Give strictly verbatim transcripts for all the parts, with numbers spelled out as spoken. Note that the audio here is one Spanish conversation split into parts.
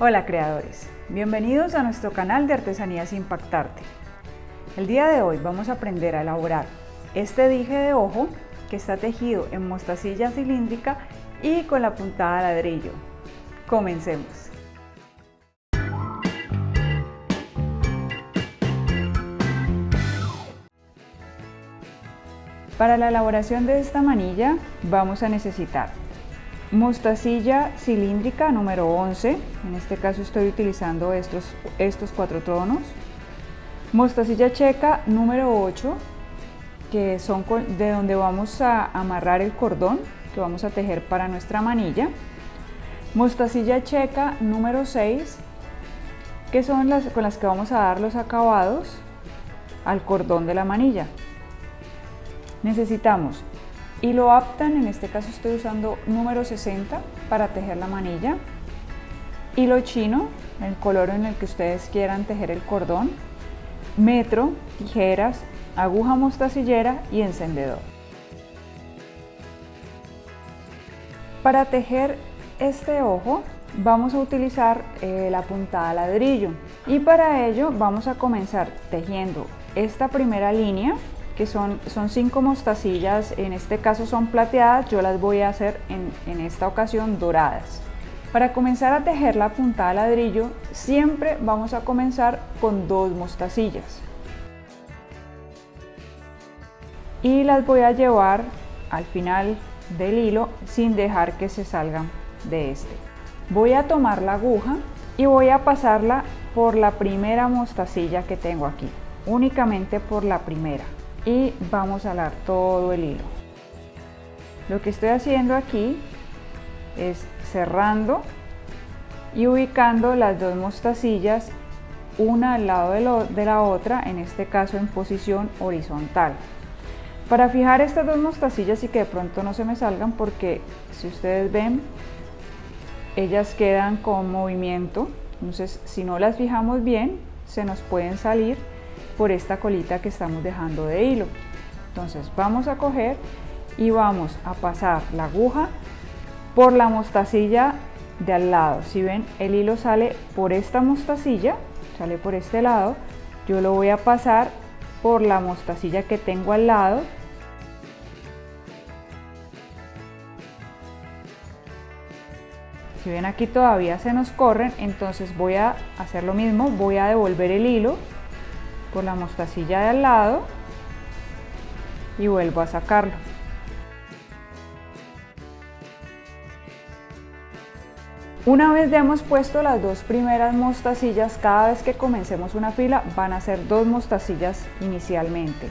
Hola creadores, bienvenidos a nuestro canal de Artesanías Impactarte. El día de hoy vamos a aprender a elaborar este dije de ojo que está tejido en mostacilla cilíndrica y con la puntada ladrillo. Comencemos. Para la elaboración de esta manilla vamos a necesitar mostacilla cilíndrica número once, en este caso estoy utilizando estos, estos cuatro tonos, mostacilla checa número ocho, que son de donde vamos a amarrar el cordón que vamos a tejer para nuestra manilla, mostacilla checa número seis, que son las con las que vamos a dar los acabados al cordón de la manilla. Necesitamos hilo aptan, en este caso estoy usando número sesenta para tejer la manilla, hilo chino, el color en el que ustedes quieran tejer el cordón, metro, tijeras, aguja mostacillera y encendedor. Para tejer este ojo vamos a utilizar eh, la puntada ladrillo y para ello vamos a comenzar tejiendo esta primera línea, que son, son cinco mostacillas, en este caso son plateadas, yo las voy a hacer en, en esta ocasión doradas. Para comenzar a tejer la puntada ladrillo, siempre vamos a comenzar con dos mostacillas. Y las voy a llevar al final del hilo sin dejar que se salgan de este. Voy a tomar la aguja y voy a pasarla por la primera mostacilla que tengo aquí, únicamente por la primera. Y vamos a alar todo el hilo. Lo que estoy haciendo aquí es cerrando y ubicando las dos mostacillas una al lado de, lo, de la otra, en este caso en posición horizontal. Para fijar estas dos mostacillas y que de pronto no se me salgan, porque si ustedes ven, ellas quedan con movimiento, entonces si no las fijamos bien se nos pueden salir por esta colita que estamos dejando de hilo. Entonces vamos a coger y vamos a pasar la aguja por la mostacilla de al lado. Si ven, el hilo sale por esta mostacilla, sale por este lado, yo lo voy a pasar por la mostacilla que tengo al lado . Si ven, aquí todavía se nos corren, entonces voy a hacer lo mismo, voy a devolver el hilo por la mostacilla de al lado y vuelvo a sacarlo. Una vez ya hemos puesto las dos primeras mostacillas, cada vez que comencemos una fila van a ser dos mostacillas inicialmente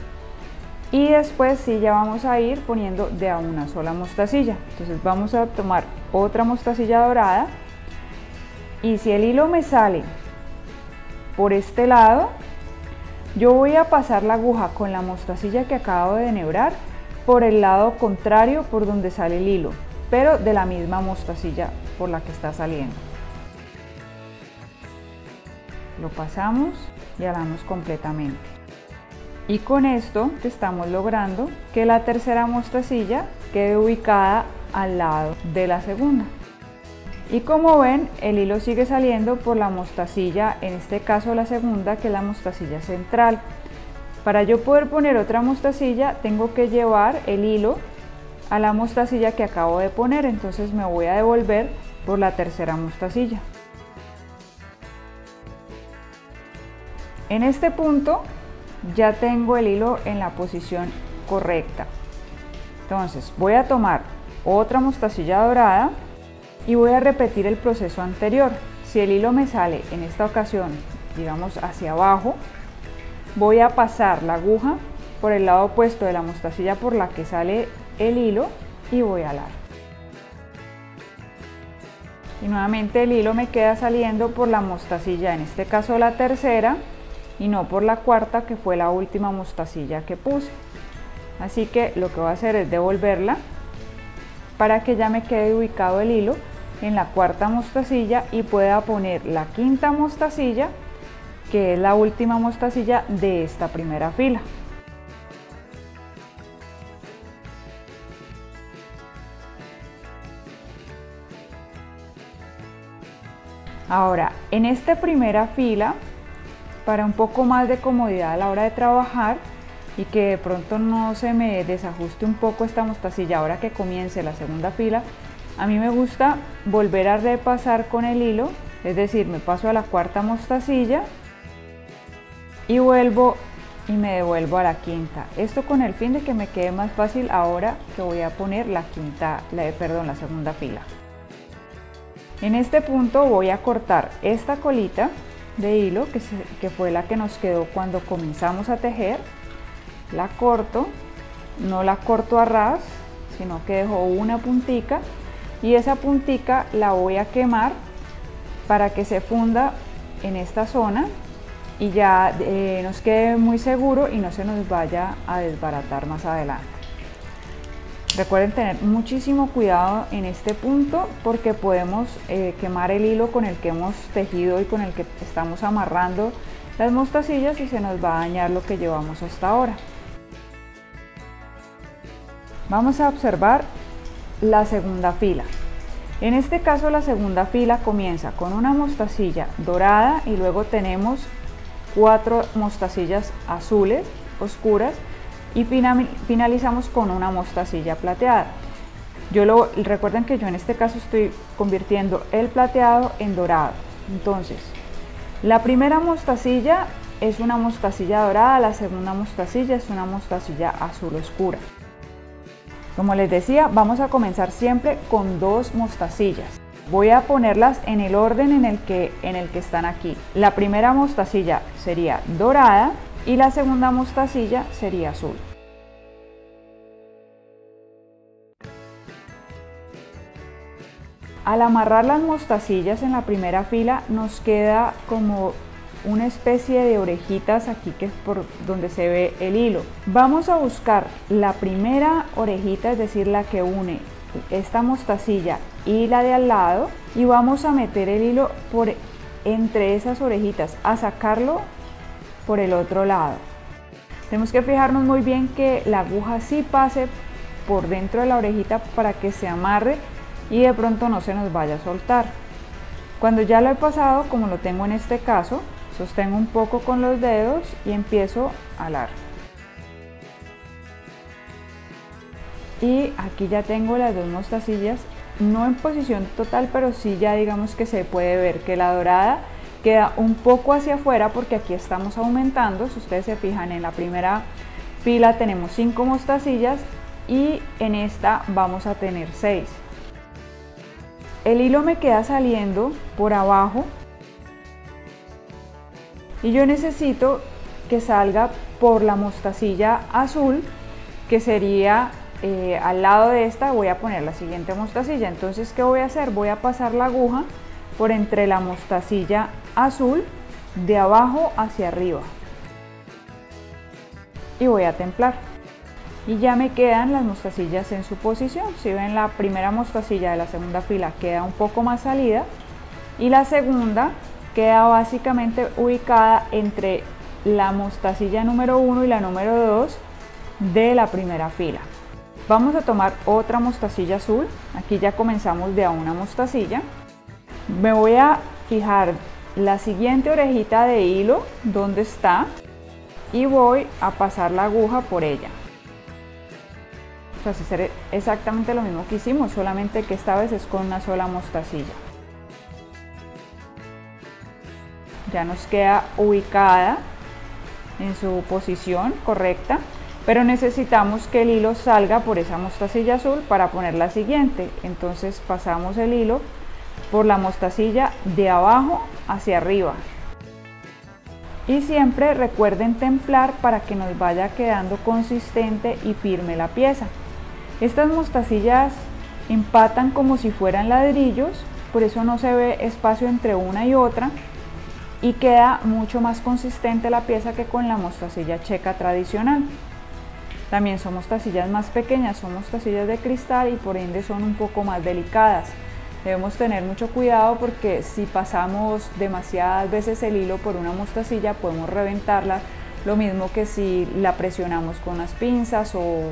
y después sí ya vamos a ir poniendo de a una sola mostacilla. Entonces vamos a tomar otra mostacilla dorada y si el hilo me sale por este lado, yo voy a pasar la aguja con la mostacilla que acabo de enhebrar por el lado contrario por donde sale el hilo, pero de la misma mostacilla por la que está saliendo. Lo pasamos y alamos completamente. Y con esto estamos logrando que la tercera mostacilla quede ubicada al lado de la segunda. Y como ven, el hilo sigue saliendo por la mostacilla, en este caso la segunda, que es la mostacilla central. Para yo poder poner otra mostacilla, tengo que llevar el hilo a la mostacilla que acabo de poner, entonces me voy a devolver por la tercera mostacilla. En este punto ya tengo el hilo en la posición correcta. Entonces voy a tomar otra mostacilla dorada y voy a repetir el proceso anterior. Si el hilo me sale en esta ocasión, digamos hacia abajo, voy a pasar la aguja por el lado opuesto de la mostacilla por la que sale el hilo y voy a alar. Y nuevamente el hilo me queda saliendo por la mostacilla, en este caso la tercera y no por la cuarta, que fue la última mostacilla que puse. Así que lo que voy a hacer es devolverla para que ya me quede ubicado el hilo en la cuarta mostacilla y pueda poner la quinta mostacilla, que es la última mostacilla de esta primera fila. Ahora, en esta primera fila, para un poco más de comodidad a la hora de trabajar y que de pronto no se me desajuste un poco esta mostacilla ahora que comience la segunda fila, a mí me gusta volver a repasar con el hilo, es decir, me paso a la cuarta mostacilla y vuelvo y me devuelvo a la quinta. Esto con el fin de que me quede más fácil ahora que voy a poner la quinta, la, perdón, la segunda fila. En este punto voy a cortar esta colita de hilo que, se, que fue la que nos quedó cuando comenzamos a tejer. La corto, no la corto a ras, sino que dejo una puntica y esa puntica la voy a quemar para que se funda en esta zona y ya eh, nos quede muy seguro y no se nos vaya a desbaratar más adelante. Recuerden tener muchísimo cuidado en este punto porque podemos eh, quemar el hilo con el que hemos tejido y con el que estamos amarrando las mostacillas y se nos va a dañar lo que llevamos hasta ahora. Vamos a observar la segunda fila. En este caso la segunda fila comienza con una mostacilla dorada y luego tenemos cuatro mostacillas azules oscuras y finalizamos con una mostacilla plateada. Yo lo, recuerden que yo en este caso estoy convirtiendo el plateado en dorado. Entonces, la primera mostacilla es una mostacilla dorada, la segunda mostacilla es una mostacilla azul oscura. Como les decía, vamos a comenzar siempre con dos mostacillas. Voy a ponerlas en el orden en el que, en el que están aquí. La primera mostacilla sería dorada y la segunda mostacilla sería azul. Al amarrar las mostacillas en la primera fila nos queda como una especie de orejitas aquí que es por donde se ve el hilo. Vamos a buscar la primera orejita, es decir, la que une esta mostacilla y la de al lado, y vamos a meter el hilo por entre esas orejitas, a sacarlo por el otro lado. Tenemos que fijarnos muy bien que la aguja sí pase por dentro de la orejita para que se amarre y de pronto no se nos vaya a soltar. Cuando ya lo he pasado, como lo tengo en este caso, sostengo un poco con los dedos y empiezo a alar. Y aquí ya tengo las dos mostacillas, no en posición total, pero sí ya digamos que se puede ver que la dorada queda un poco hacia afuera porque aquí estamos aumentando. Si ustedes se fijan, en la primera fila tenemos cinco mostacillas y en esta vamos a tener seis. El hilo me queda saliendo por abajo y yo necesito que salga por la mostacilla azul, que sería eh, al lado de esta. Voy a poner la siguiente mostacilla. Entonces, ¿qué voy a hacer? Voy a pasar la aguja por entre la mostacilla azul de abajo hacia arriba y voy a templar. Y ya me quedan las mostacillas en su posición. Si ven, la primera mostacilla de la segunda fila queda un poco más salida y la segunda queda básicamente ubicada entre la mostacilla número uno y la número dos de la primera fila. Vamos a tomar otra mostacilla azul. Aquí ya comenzamos de a una mostacilla. Me voy a fijar la siguiente orejita de hilo donde está y voy a pasar la aguja por ella. Hacer exactamente lo mismo que hicimos, solamente que esta vez es con una sola mostacilla. Ya nos queda ubicada en su posición correcta, pero necesitamos que el hilo salga por esa mostacilla azul para poner la siguiente. Entonces pasamos el hilo por la mostacilla de abajo hacia arriba y siempre recuerden templar para que nos vaya quedando consistente y firme la pieza. Estas mostacillas empatan como si fueran ladrillos, por eso no se ve espacio entre una y otra y queda mucho más consistente la pieza que con la mostacilla checa tradicional. También son mostacillas más pequeñas, son mostacillas de cristal y por ende son un poco más delicadas. Debemos tener mucho cuidado porque si pasamos demasiadas veces el hilo por una mostacilla podemos reventarla, lo mismo que si la presionamos con las pinzas o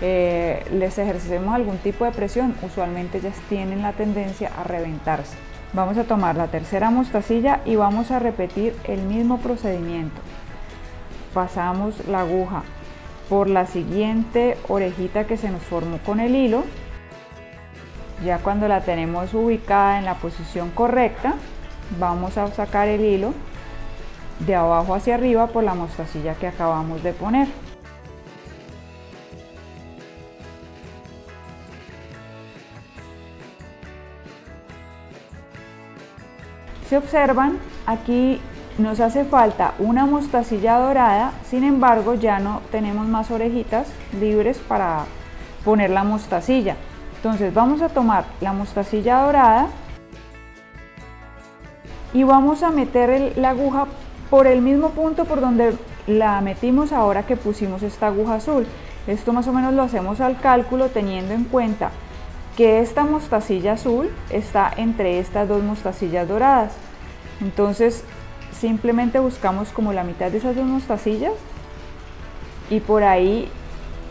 Eh, les ejercemos algún tipo de presión, usualmente ellas tienen la tendencia a reventarse. Vamos a tomar la tercera mostacilla y vamos a repetir el mismo procedimiento. Pasamos la aguja por la siguiente orejita que se nos formó con el hilo. Ya cuando la tenemos ubicada en la posición correcta, vamos a sacar el hilo de abajo hacia arriba por la mostacilla que acabamos de poner. Si observan, aquí nos hace falta una mostacilla dorada, sin embargo ya no tenemos más orejitas libres para poner la mostacilla. Entonces vamos a tomar la mostacilla dorada y vamos a meter el, la aguja por el mismo punto por donde la metimos ahora que pusimos esta aguja azul. Esto más o menos lo hacemos al cálculo teniendo en cuenta que esta mostacilla azul está entre estas dos mostacillas doradas. Entonces simplemente buscamos como la mitad de esas dos mostacillas y por ahí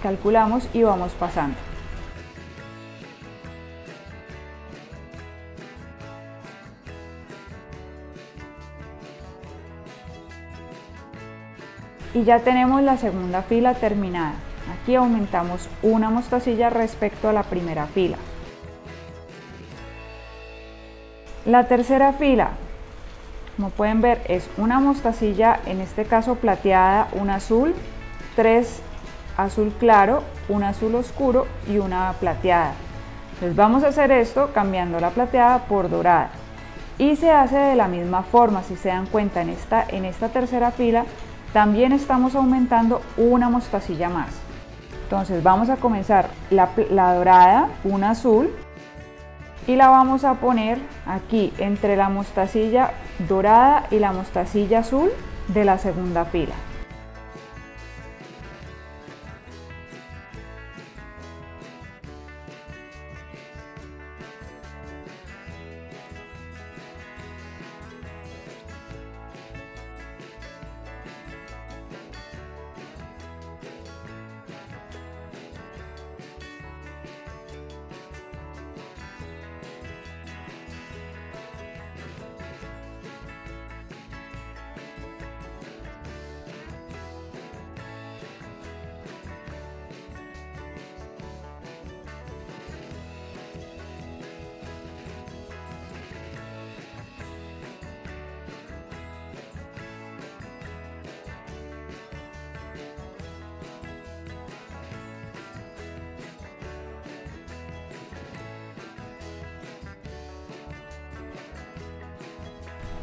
calculamos y vamos pasando. Y ya tenemos la segunda fila terminada. Aquí aumentamos una mostacilla respecto a la primera fila. La tercera fila, como pueden ver, es una mostacilla, en este caso plateada, una azul, tres azul claro, una azul oscuro y una plateada. Entonces vamos a hacer esto cambiando la plateada por dorada. Y se hace de la misma forma, si se dan cuenta, en esta, en esta tercera fila también estamos aumentando una mostacilla más. Entonces vamos a comenzar la, la dorada, una azul, y la vamos a poner aquí entre la mostacilla dorada y la mostacilla azul de la segunda fila.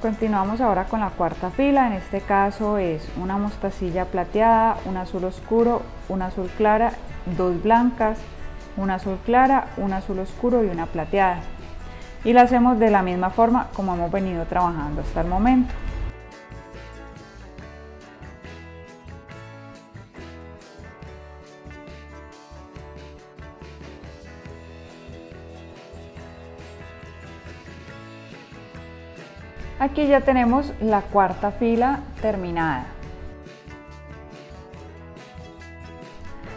Continuamos ahora con la cuarta fila, en este caso es una mostacilla plateada, un azul oscuro, una azul clara, dos blancas, una azul clara, un azul oscuro y una plateada. Y la hacemos de la misma forma como hemos venido trabajando hasta el momento. Aquí ya tenemos la cuarta fila terminada.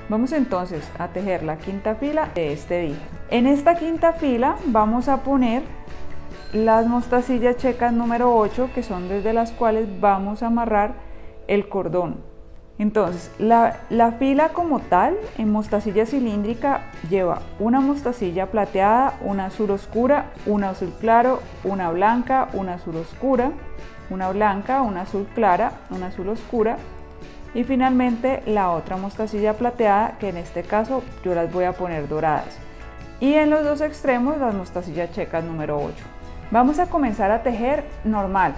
Vamos entonces a tejer la quinta fila de este día. En esta quinta fila vamos a poner las mostacillas checas número ocho, que son desde las cuales vamos a amarrar el cordón. Entonces la, la fila como tal en mostacilla cilíndrica lleva una mostacilla plateada, una azul oscura, una azul claro, una blanca, una azul oscura, una blanca, una azul clara, una azul oscura y finalmente la otra mostacilla plateada, que en este caso yo las voy a poner doradas, y en los dos extremos las mostacillas checas número ocho. Vamos a comenzar a tejer normal.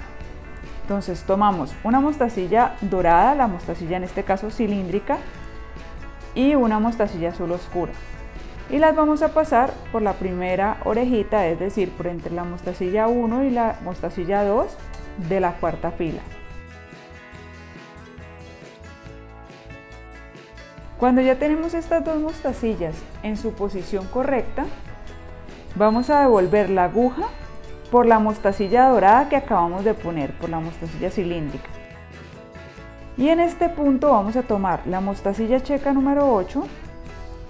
Entonces tomamos una mostacilla dorada, la mostacilla en este caso cilíndrica, y una mostacilla azul oscura. Y las vamos a pasar por la primera orejita, es decir, por entre la mostacilla uno y la mostacilla dos de la cuarta fila. Cuando ya tenemos estas dos mostacillas en su posición correcta, vamos a devolver la aguja por la mostacilla dorada que acabamos de poner, por la mostacilla cilíndrica. Y en este punto vamos a tomar la mostacilla checa número ocho,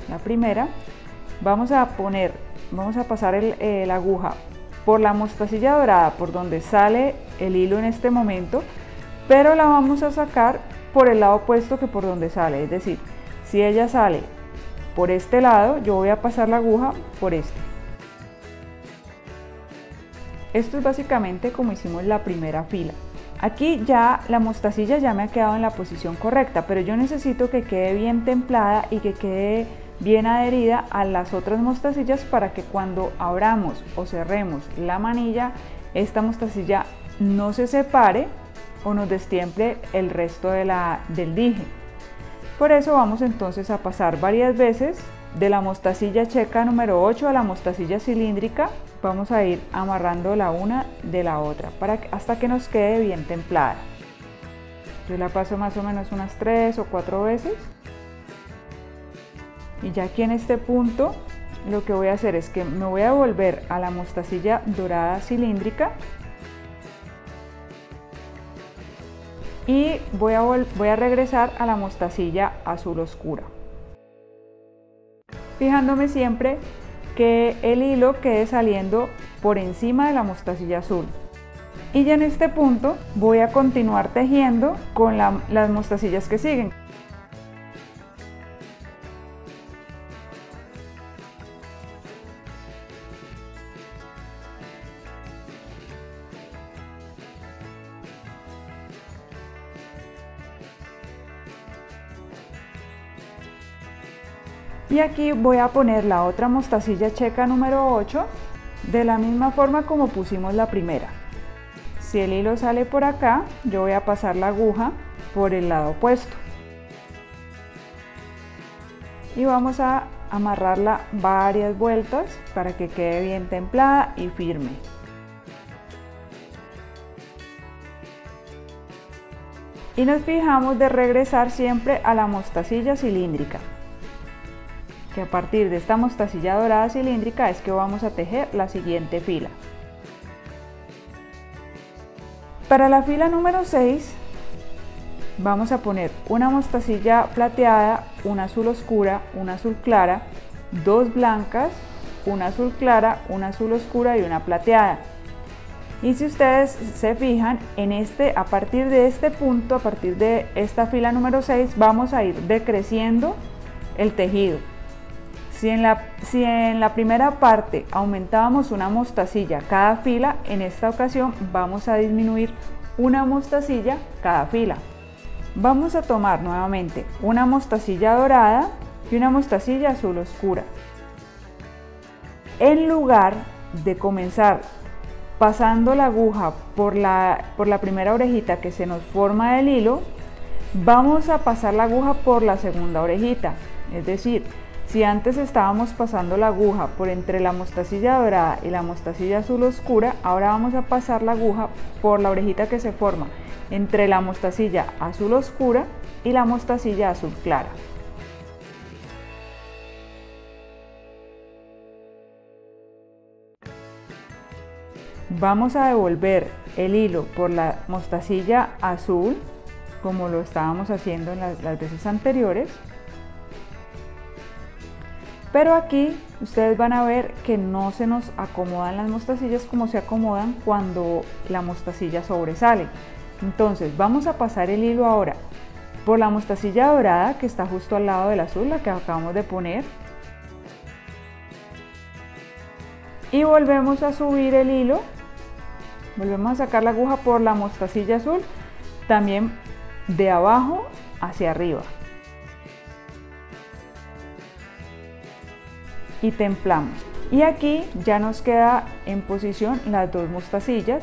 la primera, vamos a poner, vamos a pasar el, eh, la aguja por la mostacilla dorada, por donde sale el hilo en este momento, pero la vamos a sacar por el lado opuesto que por donde sale, es decir, si ella sale por este lado, yo voy a pasar la aguja por este. Esto es básicamente como hicimos la primera fila. Aquí ya la mostacilla ya me ha quedado en la posición correcta, pero yo necesito que quede bien templada y que quede bien adherida a las otras mostacillas para que cuando abramos o cerremos la manilla, esta mostacilla no se separe o nos destiemple el resto de la, del dije. Por eso vamos entonces a pasar varias veces de la mostacilla checa número ocho a la mostacilla cilíndrica. Vamos a ir amarrando la una de la otra para que, hasta que nos quede bien templada. Yo la paso más o menos unas tres o cuatro veces. Y ya aquí en este punto lo que voy a hacer es que me voy a volver a la mostacilla dorada cilíndrica y voy a, voy a regresar a la mostacilla azul oscura, fijándome siempre que el hilo quede saliendo por encima de la mostacilla azul. Y ya en este punto voy a continuar tejiendo con la, las mostacillas que siguen. Y aquí voy a poner la otra mostacilla checa número ocho de la misma forma como pusimos la primera. Si el hilo sale por acá, yo voy a pasar la aguja por el lado opuesto. Y vamos a amarrarla varias vueltas para que quede bien templada y firme. Y nos fijamos de regresar siempre a la mostacilla cilíndrica. Que a partir de esta mostacilla dorada cilíndrica es que vamos a tejer la siguiente fila. Para la fila número seis vamos a poner una mostacilla plateada, una azul oscura, una azul clara, dos blancas, una azul clara, una azul oscura y una plateada. Y si ustedes se fijan, en este, a partir de este punto, a partir de esta fila número seis, vamos a ir decreciendo el tejido. Si en, la, si en la primera parte aumentábamos una mostacilla cada fila, en esta ocasión vamos a disminuir una mostacilla cada fila. Vamos a tomar nuevamente una mostacilla dorada y una mostacilla azul oscura. En lugar de comenzar pasando la aguja por la, por la primera orejita que se nos forma del hilo, vamos a pasar la aguja por la segunda orejita, es decir, si antes estábamos pasando la aguja por entre la mostacilla dorada y la mostacilla azul oscura, ahora vamos a pasar la aguja por la orejita que se forma entre la mostacilla azul oscura y la mostacilla azul clara. Vamos a devolver el hilo por la mostacilla azul, como lo estábamos haciendo en las, las veces anteriores. Pero aquí ustedes van a ver que no se nos acomodan las mostacillas como se acomodan cuando la mostacilla sobresale. Entonces vamos a pasar el hilo ahora por la mostacilla dorada que está justo al lado del azul, la que acabamos de poner. Y volvemos a subir el hilo, volvemos a sacar la aguja por la mostacilla azul, también de abajo hacia arriba. Y templamos. Y aquí ya nos queda en posición las dos mostacillas.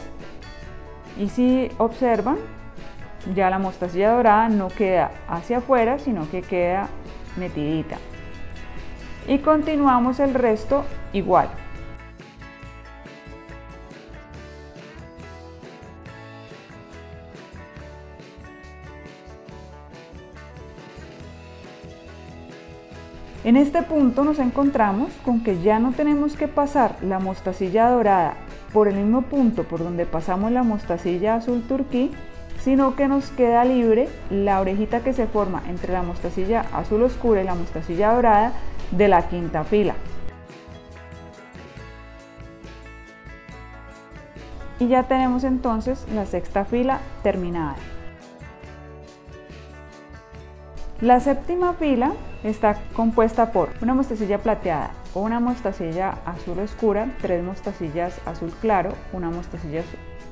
Y si observan, ya la mostacilla dorada no queda hacia afuera, sino que queda metidita. Y continuamos el resto igual. En este punto nos encontramos con que ya no tenemos que pasar la mostacilla dorada por el mismo punto por donde pasamos la mostacilla azul turquí, sino que nos queda libre la orejita que se forma entre la mostacilla azul oscura y la mostacilla dorada de la quinta fila. Y ya tenemos entonces la sexta fila terminada. La séptima fila está compuesta por una mostacilla plateada, una mostacilla azul oscura, tres mostacillas azul claro, una mostacilla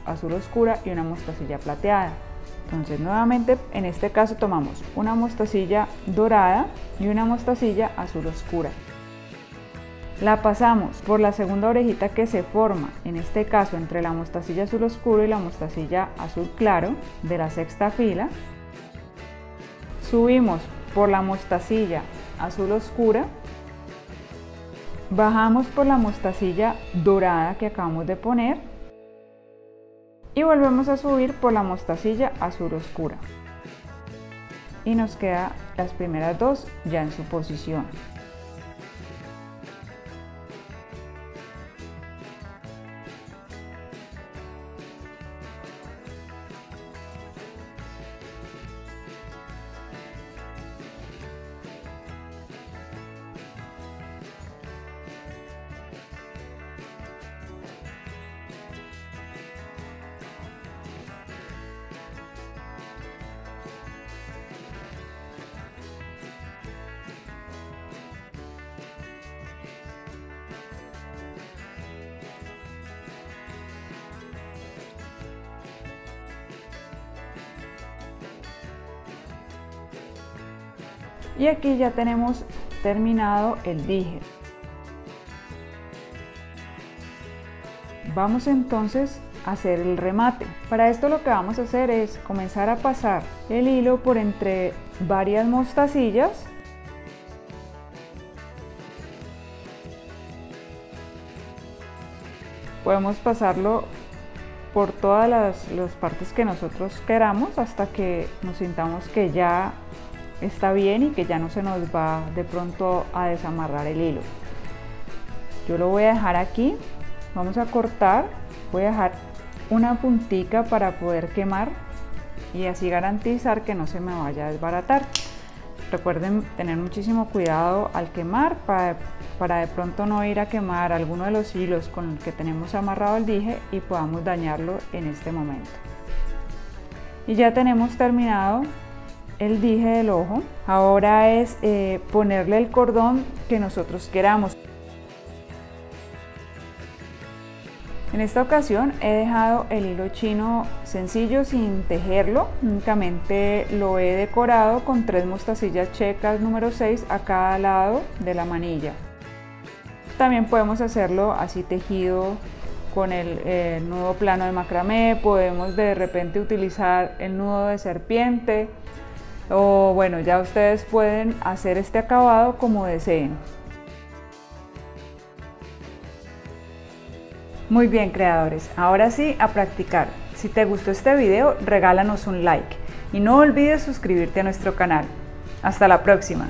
azul oscura y una mostacilla plateada. Entonces nuevamente en este caso tomamos una mostacilla dorada y una mostacilla azul oscura. La pasamos por la segunda orejita que se forma, en este caso entre la mostacilla azul oscuro y la mostacilla azul claro de la sexta fila. Subimos por la mostacilla azul oscura, bajamos por la mostacilla dorada que acabamos de poner y volvemos a subir por la mostacilla azul oscura. Y nos quedan las primeras dos ya en su posición. Y aquí ya tenemos terminado el dije. Vamos entonces a hacer el remate. Para esto lo que vamos a hacer es comenzar a pasar el hilo por entre varias mostacillas. Podemos pasarlo por todas las, las partes que nosotros queramos hasta que nos sintamos que ya está bien y que ya no se nos va de pronto a desamarrar el hilo. Yo lo voy a dejar aquí, vamos a cortar, voy a dejar una puntica para poder quemar y así garantizar que no se me vaya a desbaratar. Recuerden tener muchísimo cuidado al quemar para, para de pronto no ir a quemar alguno de los hilos con el que tenemos amarrado el dije y podamos dañarlo en este momento. Y ya tenemos terminado el dije del ojo. Ahora es eh, ponerle el cordón que nosotros queramos. En esta ocasión he dejado el hilo chino sencillo sin tejerlo, únicamente lo he decorado con tres mostacillas checas número seis a cada lado de la manilla. También podemos hacerlo así tejido con el eh, nudo plano de macramé, podemos de repente utilizar el nudo de serpiente. O bueno, ya ustedes pueden hacer este acabado como deseen. Muy bien, creadores, ahora sí a practicar. Si te gustó este video, regálanos un like y no olvides suscribirte a nuestro canal. Hasta la próxima.